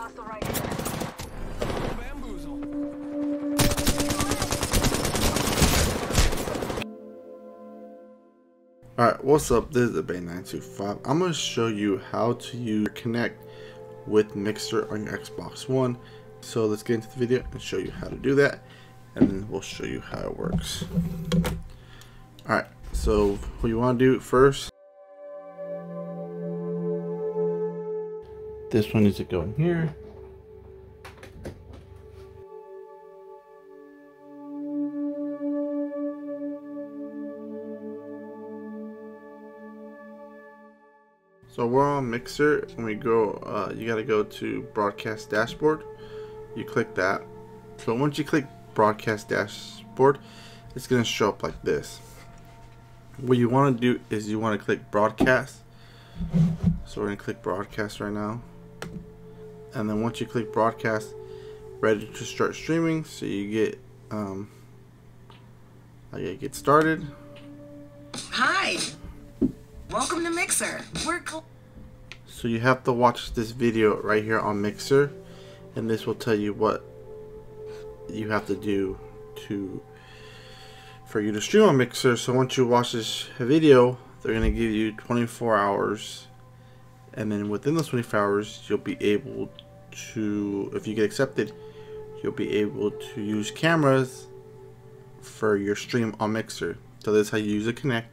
Alright, what's up? This is the Bay 925. I'm going to show you how to use Kinect with Mixer on your Xbox One. So let's get into the video and show you how to do that, and then we'll show you how it works. Alright, so what you want to do first, this one needs to go in here. So we're on Mixer, and we go, you gotta go to Broadcast Dashboard. You click that. So once you click Broadcast Dashboard, it's gonna show up like this. What you wanna do is you wanna click Broadcast. So we're gonna click Broadcast right now. And then once you click Broadcast, ready to start streaming. So you get, get started. Hi. Welcome to Mixer. So you have to watch this video right here on Mixer, and this will tell you what you have to do for you to stream on Mixer. So once you watch this video, they're going to give you 24 hours, and then within those 24 hours, you'll be able to, if you get accepted, you'll be able to use cameras for your stream on Mixer. So that's how you use a Kinect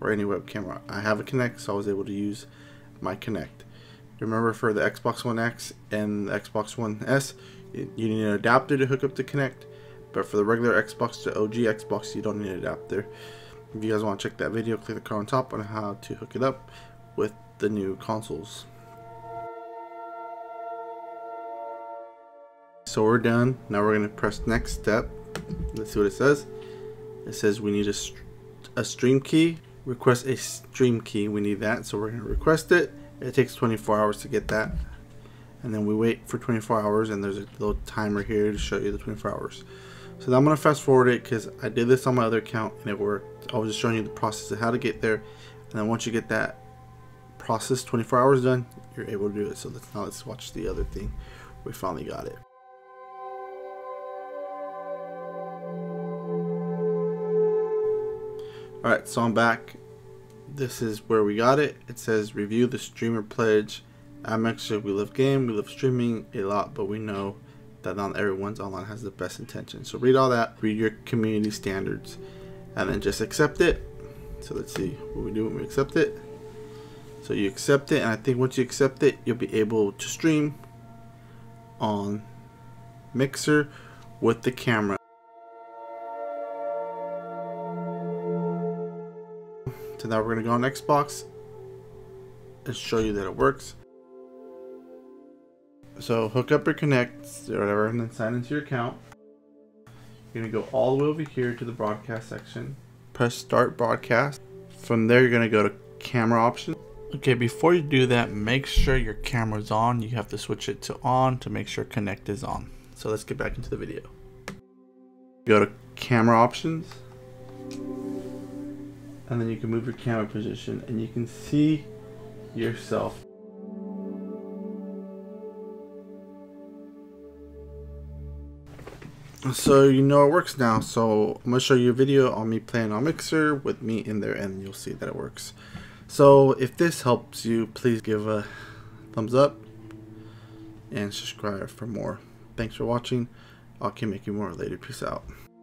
or any web camera. I have a Kinect, so I was able to use my Kinect. Remember, for the Xbox One X and the Xbox One S, you need an adapter to hook up the Kinect, but for the regular Xbox, the OG Xbox, you don't need an adapter. If you guys want to check that video, click the card on top on how to hook it up with the new consoles. So we're done. Now we're going to press next step. Let's see what it says. It says we need a stream key. Request a stream key. We need that, so we're going to request it. It takes 24 hours to get that, and then we wait for 24 hours, and there's a little timer here to show you the 24 hours. So now I'm going to fast forward it because I did this on my other account and it worked. I was just showing you the process of how to get there, and then once you get that process 24 hours done, you're able to do it. So now let's watch the other thing. We finally got it. Alright, so I'm back. This is where we got it. It says review the streamer pledge. At Mixer, we love game, we love streaming a lot, but we know that not everyone's online has the best intention. So read all that, read your community standards, and then just accept it. So let's see what we do when we accept it. So you accept it, and I think once you accept it, you'll be able to stream on Mixer with the camera. So now we're going to go on Xbox and show you that it works. So hook up your Kinect or whatever, and then sign into your account. You're going to go all the way over here to the broadcast section. Press start broadcast. From there, you're going to go to camera option. Okay, before you do that, make sure your camera's on. You have to switch it to on to make sure Kinect is on. So let's get back into the video. Go to camera options, and then you can move your camera position and you can see yourself. So you know it works now. So I'm going to show you a video on me playing on Mixer with me in there, and you'll see that it works. So if this helps you, please give a thumbs up and subscribe for more. Thanks for watching. I'll keep making more later. Peace out.